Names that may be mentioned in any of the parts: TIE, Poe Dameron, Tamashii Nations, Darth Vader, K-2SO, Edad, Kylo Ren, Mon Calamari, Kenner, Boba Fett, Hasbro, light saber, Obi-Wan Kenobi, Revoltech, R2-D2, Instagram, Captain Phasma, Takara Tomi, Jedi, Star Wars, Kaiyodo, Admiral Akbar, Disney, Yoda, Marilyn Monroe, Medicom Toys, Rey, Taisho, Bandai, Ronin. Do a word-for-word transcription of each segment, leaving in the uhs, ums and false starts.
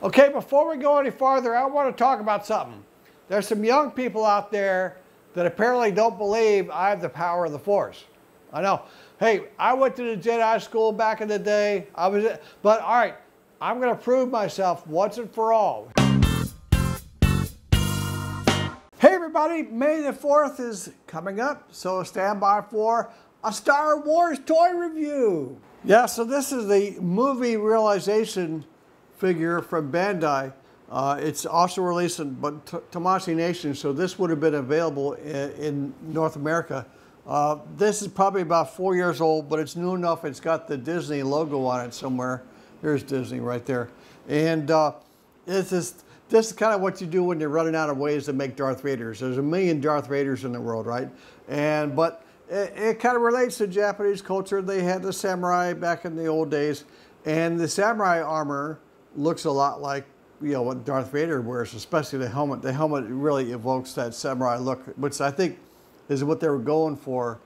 Okay, before we go any farther, I want to talk about something. There's some young people out there that apparently don't believe I have the power of the Force. I know. Hey, I went to the Jedi school back in the day. I was, but all right, I'm going to prove myself once and for all. Hey everybody, May the fourth is coming up, so stand by for a Star Wars toy review. Yeah, so this is the movie realization figure from Bandai. Uh, it's also released in but Tamashii Nations, so this would have been available in, in North America. Uh, this is probably about four years old, but it's new enough. It's got the Disney logo on it somewhere. Here's Disney right there. And uh, this is this is kind of what you do when you're running out of ways to make Darth Vaders. There's a million Darth Vaders in the world, right? And but it, it kind of relates to Japanese culture. They had the samurai back in the old days, and the samurai armor looks a lot like, you know, what Darth Vader wears, especially the helmet. The helmet really evokes that samurai look, which I think is what they were going for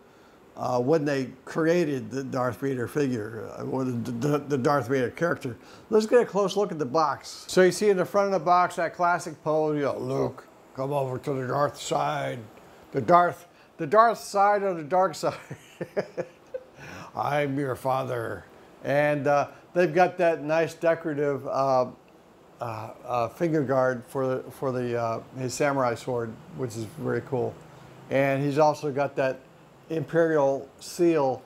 uh, when they created the Darth Vader figure, or the, the, the Darth Vader character. Let's get a close look at the box. So you see in the front of the box that classic pose, you know, Luke, come over to the Darth side. The Darth, the Darth side or the dark side. I'm your father. And uh, they've got that nice decorative uh, uh, uh, finger guard for, for the, uh, his samurai sword, which is very cool. And he's also got that imperial seal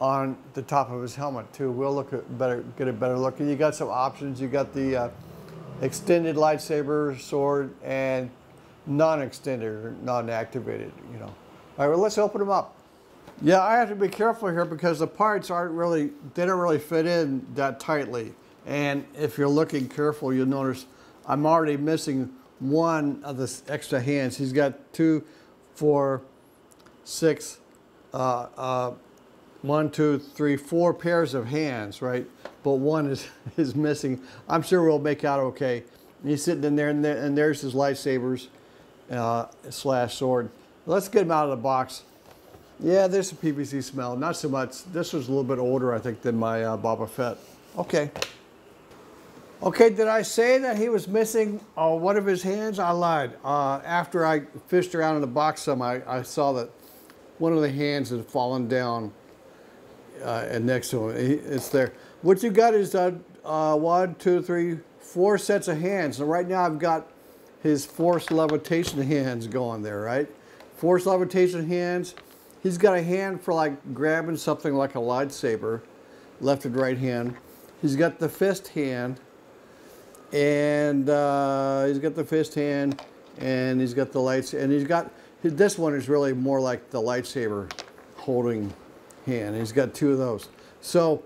on the top of his helmet too. We'll look at better, get a better look. And you got some options. You got the uh, extended lightsaber sword and non-extended or non-activated. You know. All right, well, let's open them up. Yeah, I have to be careful here because the parts aren't really, they don't really fit in that tightly. And if you're looking careful, you'll notice I'm already missing one of the extra hands. He's got two. Four, six, uh, uh, one, two, three, four pairs of hands, right? But one is, is missing. I'm sure we'll make out okay. And he's sitting in there, and, there, and there's his lightsabers uh, slash sword. Let's get him out of the box. Yeah, there's a P V C smell. Not so much. This was a little bit older, I think, than my uh, Boba Fett. Okay. Okay, did I say that he was missing uh, one of his hands? I lied. Uh, after I fished around in the box some, I, I saw that one of the hands had fallen down uh, and next to him. It's there. What you got is uh, uh, one, two, three, four sets of hands. And right now I've got his force levitation hands going there, right? Force levitation hands. He's got a hand for like grabbing something like a lightsaber, left and right hand. He's got the fist hand. And uh, he's got the fist hand, and he's got the lights, and he's got, this one is really more like the lightsaber holding hand. He's got two of those. So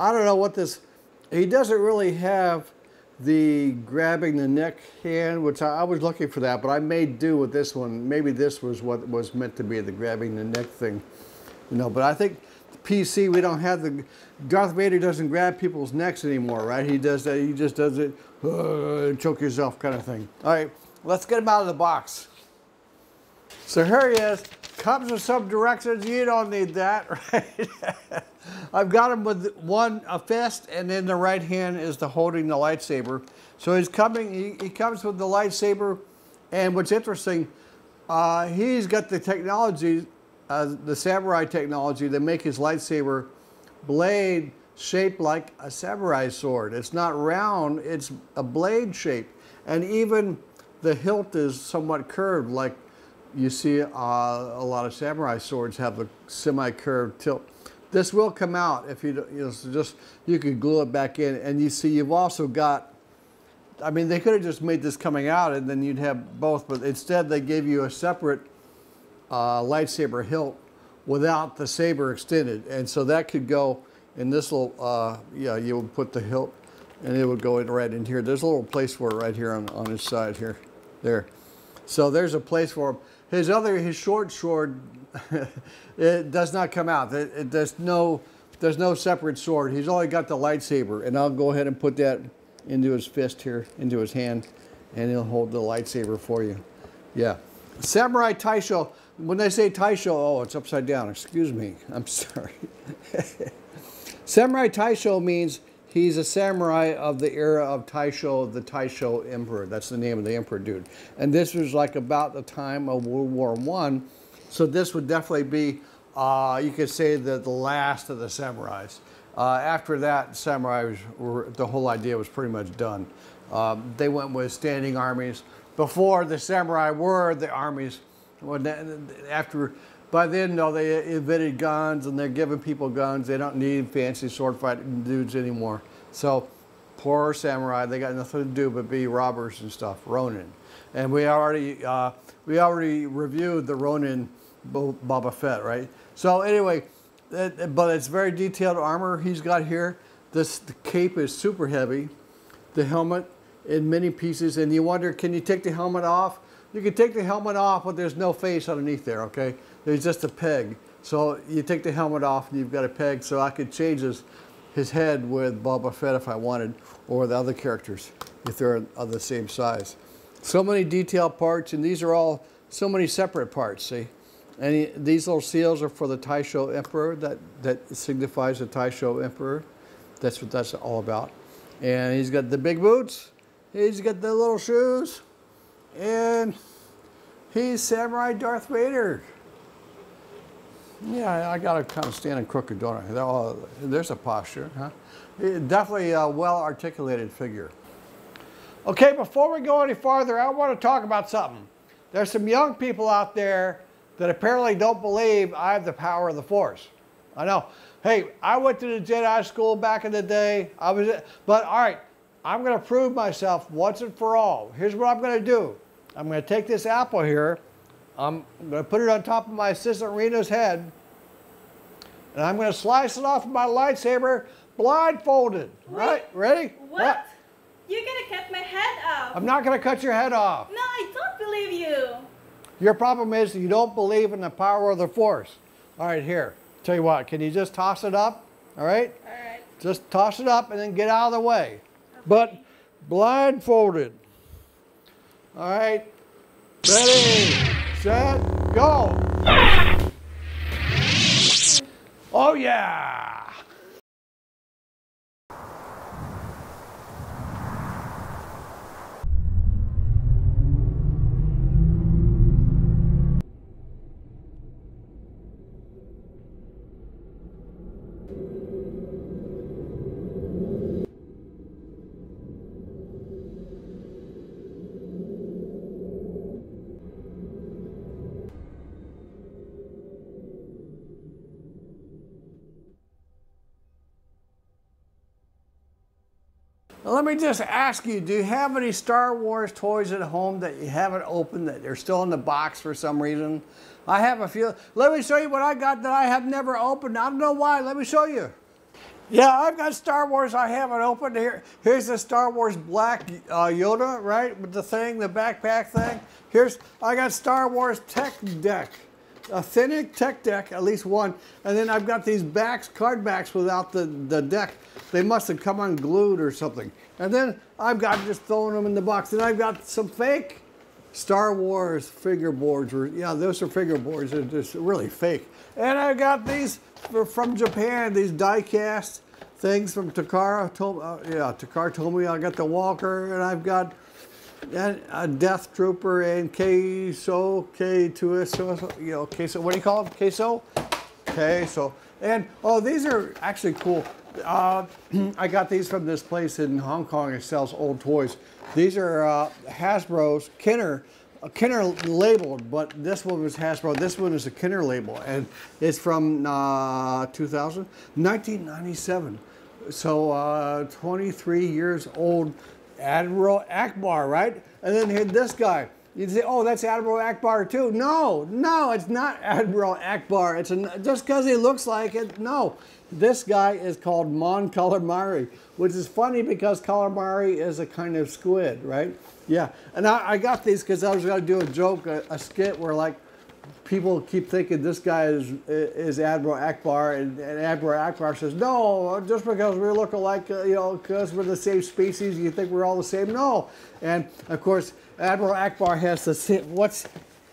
I don't know what this, he doesn't really have the grabbing the neck hand, which I, I was looking for that, but I made do with this one. Maybe this was what was meant to be the grabbing the neck thing, you know, but I think P C, we don't have the, Darth Vader doesn't grab people's necks anymore, right? He does that, he just does it, uh, choke yourself kind of thing. All right, let's get him out of the box. So here he is, comes with some directions, you don't need that, right? I've got him with one, a fist, and then the right hand is the holding the lightsaber. So he's coming, he, he comes with the lightsaber, and what's interesting, uh, he's got the technology, Uh, the samurai technology that make his lightsaber blade shaped like a samurai sword. It's not round, it's a blade shape. And even the hilt is somewhat curved, like you see uh, a lot of samurai swords have a semi-curved tilt. This will come out if you, you know, so just, you could glue it back in. And you see, you've also got, I mean, they could have just made this coming out and then you'd have both, but instead they gave you a separate Uh, lightsaber hilt without the saber extended, and so that could go in this little uh, yeah, you would put the hilt and it would go in right in here. There's a little place for it right here on, on his side here there, so there's a place for him. His other, his short sword it does not come out. It, it, there's no there's no separate sword. He's only got the lightsaber, and I'll go ahead and put that into his fist here, into his hand, and he'll hold the lightsaber for you. Yeah, Samurai Taisho. When they say Taisho, oh, it's upside down. Excuse me. I'm sorry. Samurai Taisho means He's a samurai of the era of Taisho, the Taisho Emperor. That's the name of the Emperor dude. And this was like about the time of World War One. So this would definitely be, uh, you could say, the, the last of the samurais. Uh, after that, samurais were, the whole idea was pretty much done. Uh, they went with standing armies. Before, the samurai were the armies. After, by then, though, they invented guns and they're giving people guns. They don't need fancy sword fighting dudes anymore. So, poor samurai, they got nothing to do but be robbers and stuff, Ronin. And we already, uh, we already reviewed the Ronin Boba Fett, right? So anyway, it, but it's very detailed armor he's got here. This the cape is super heavy. The helmet in many pieces, and you wonder, can you take the helmet off? You can take the helmet off, but there's no face underneath there, okay? There's just a peg. So you take the helmet off and you've got a peg, so I could change his, his head with Boba Fett if I wanted, or the other characters if they're of the same size. So many detailed parts, and these are all so many separate parts, see? And he, these little seals are for the Taisho Emperor. That, that signifies the Taisho Emperor. That's what that's all about. And he's got the big boots. He's got the little shoes. And he's Samurai Darth Vader. Yeah, I gotta kind of stand in crooked, don't I? All, there's a posture, huh? Definitely a well-articulated figure. Okay, before we go any farther, I want to talk about something. There's some young people out there that apparently don't believe I have the power of the Force. I know. Hey, I went to the Jedi school back in the day. I was, but all right, I'm going to prove myself once and for all. Here's what I'm going to do. I'm going to take this apple here. I'm going to put it on top of my assistant Reno's head. And I'm going to slice it off with my lightsaber blindfolded. Wait, right? Ready? What? What? You're going to cut my head off. I'm not going to cut your head off. No, I don't believe you. Your problem is you don't believe in the power of the Force. All right, here. Tell you what, can you just toss it up? All right? All right. Just toss it up and then get out of the way. Okay. But blindfolded. All right. Ready, set, go. Oh, yeah. Let me just ask you, do you have any Star Wars toys at home that you haven't opened, that they're still in the box for some reason? I have a few. Let me show you what I got that I have never opened. I don't know why. Let me show you. Yeah, I've got Star Wars I haven't opened. Here, here's the Star Wars black uh, Yoda, right, with the thing, the backpack thing. Here's, I got Star Wars Tech Deck, authentic Tech Deck, at least one. And then I've got these backs, card backs without the, the deck. They must have come unglued or something. And then I've got just throwing them in the box. And I've got some fake Star Wars figure boards. Yeah, those are figure boards. They're just really fake. And I've got these from Japan, these die-cast things from Takara Tomi. Uh, yeah, Takara Tomi. I got the Walker, and I've got a Death Trooper and K-2SO, K two S O, you know, K-2SO. What do you call them? K-2SO? K-2SO. And, oh, these are actually cool. Uh, I got these from this place in Hong Kong. It sells old toys. These are uh, Hasbro's Kenner, uh, Kenner labeled, but this one was Hasbro. This one is a Kenner label, and it's from uh, two thousand, nineteen ninety-seven. So uh, twenty-three years old, Admiral Akbar, right? And then here, this guy. You'd say, oh, that's Admiral Akbar too. No, no, it's not Admiral Akbar. It's a, just because he looks like it, no. This guy is called Mon Calamari, which is funny because calamari is a kind of squid, right? Yeah, and I, I got these because I was going to do a joke, a, a skit where like people keep thinking this guy is is Admiral Akbar, and, and Admiral Akbar says, no, just because we look alike, you know, because we're the same species, you think we're all the same? No. And of course, Admiral Akbar has the same, what's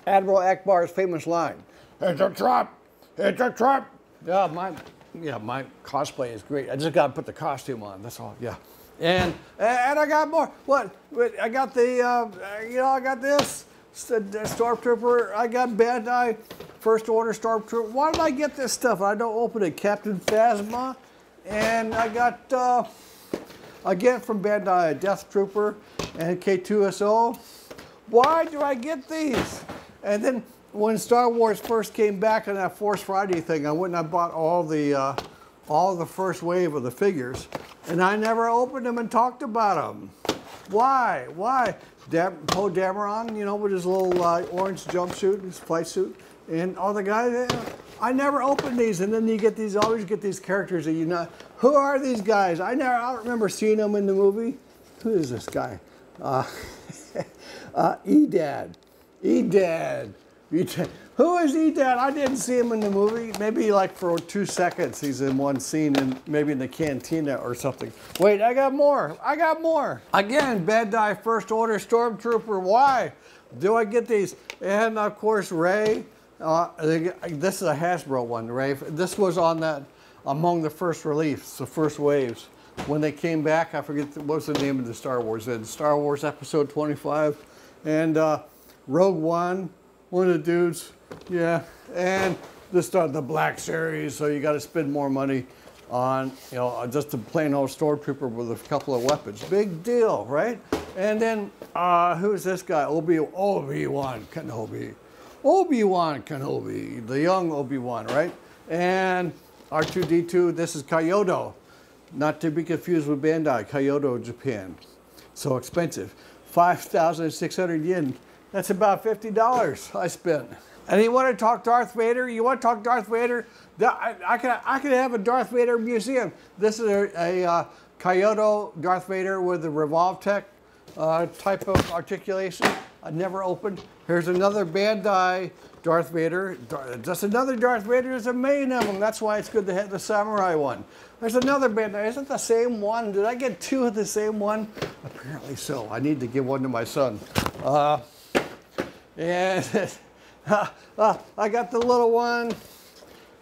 Admiral Akbar's famous line? It's a trap! It's a trap! Yeah, my... yeah, my cosplay is great. I just got to put the costume on. That's all. Yeah. And and I got more. What? I got the, uh, you know, I got this Stormtrooper. I got Bandai First Order Stormtrooper. Why did I get this stuff? I don't open it. Captain Phasma. And I got, uh, again from Bandai, a Death Trooper and K two S O. Why do I get these? And then when Star Wars first came back on that Force Friday thing, I went and I bought all the, uh, all the first wave of the figures. And I never opened them and talked about them. Why? Why? Dam Poe Dameron, you know, with his little uh, orange jumpsuit, his flight suit, and all the guys. I never opened these, and then you get these. Always get these characters that you know. Who are these guys? I never. I don't remember seeing them in the movie. Who is this guy? Uh, uh, Edad. Edad. Edad. Who is Edad? I didn't see him in the movie. Maybe like for two seconds he's in one scene, and maybe in the cantina or something. Wait, I got more. I got more. Again, Bandai First Order Stormtrooper. Why do I get these? And of course, Rey. Uh, this is a Hasbro one, Rey. This was on that among the first reliefs, the first waves. When they came back, I forget what was the name of the Star Wars. In Star Wars Episode twenty-five, and uh, Rogue One. One of the dudes. Yeah, and this started the Black Series, so you got to spend more money on, you know, just a plain old stormtrooper with a couple of weapons. Big deal, right? And then uh, who's this guy? Obi Obi-Wan Kenobi, Obi-Wan Kenobi, the young Obi-Wan, right? And R two D two. This is Kaiyodo, not to be confused with Bandai. Kaiyodo, Japan. So expensive, five thousand six hundred yen. That's about fifty dollars I spent. And you want to talk Darth Vader? You want to talk Darth Vader? I, I could I could have a Darth Vader museum. This is a, a uh, Kaiyodo Darth Vader with a Revoltech uh, type of articulation. I never opened. Here's another Bandai Darth Vader. Dar just another Darth Vader. There's a million of them. That's why it's good to have the samurai one. There's another Bandai. Isn't the same one? Did I get two of the same one? Apparently so. I need to give one to my son. Uh, and. Uh, uh, I got the little one,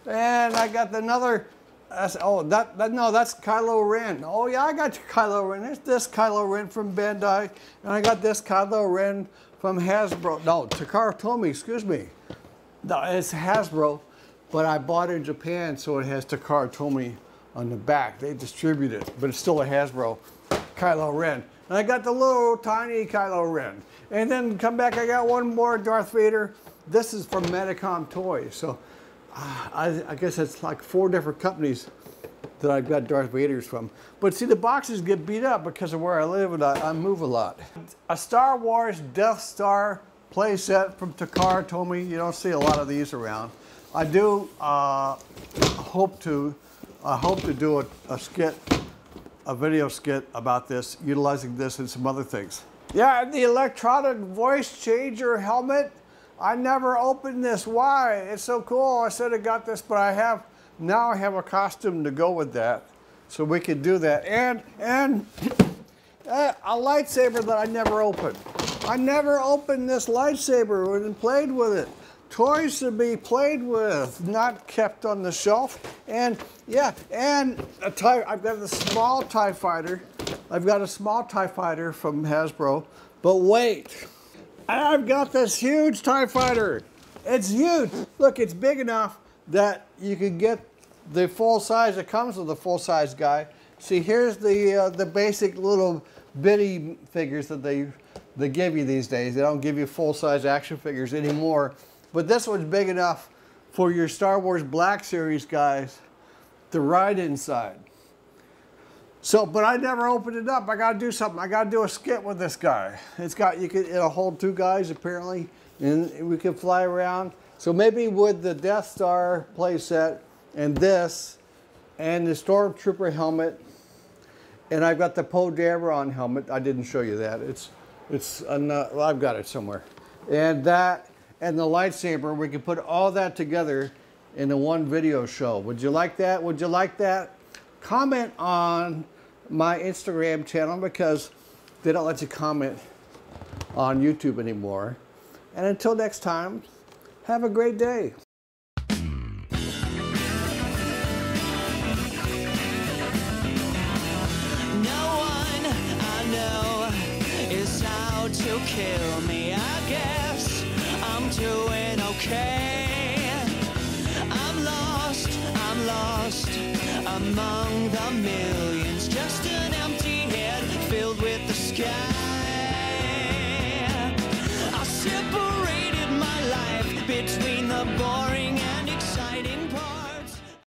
and I got another. Uh, oh, that, that no, that's Kylo Ren. Oh yeah, I got Kylo Ren. There's this Kylo Ren from Bandai, and I got this Kylo Ren from Hasbro. No, Takara Tomi. Excuse me. No, it's Hasbro, but I bought it in Japan, so it has Takara Tomi on the back. They distribute it, but it's still a Hasbro Kylo Ren. And I got the little tiny Kylo Ren. And then come back, I got one more Darth Vader. This is from Medicom Toys, so uh, I, I guess it's like four different companies that I've got Darth Vaders from. But see, the boxes get beat up because of where I live, and I, I move a lot. A Star Wars Death Star playset from Takara Tomi. You don't see a lot of these around. I do uh, hope to, I hope to do a, a skit, a video skit about this, utilizing this and some other things. Yeah, the electronic voice changer helmet. I never opened this. Why? It's so cool. I should have got this, but I have now. I have a costume to go with that, so we could do that. And and uh, a lightsaber that I never opened. I never opened this lightsaber and played with it. Toys to be played with, not kept on the shelf. And yeah, and a tie, I've got a small TIE fighter. I've got a small TIE fighter from Hasbro. But wait. I've got this huge TIE fighter. It's huge. Look, it's big enough that you can get the full size. It comes with a full size guy. See, here's the uh, the basic little bitty figures that they they give you these days. They don't give you full size action figures anymore. But this one's big enough for your Star Wars Black Series guys to ride inside. So, but I never opened it up. I gotta do something. I gotta do a skit with this guy. It's got, you can, it'll hold two guys apparently, and we can fly around. So maybe with the Death Star playset and this, and the Stormtrooper helmet, and I've got the Poe Dameron helmet. I didn't show you that. It's, it's, well, I've got it somewhere. And that, and the lightsaber, we can put all that together in a one video show. Would you like that? Would you like that? Comment on my Instagram channel because they don't let you comment on YouTube anymore. And until next time, have a great day. kill me. I guess I'm doing okay. I'm lost, I'm lost among the millions. Just an empty head filled with the sky.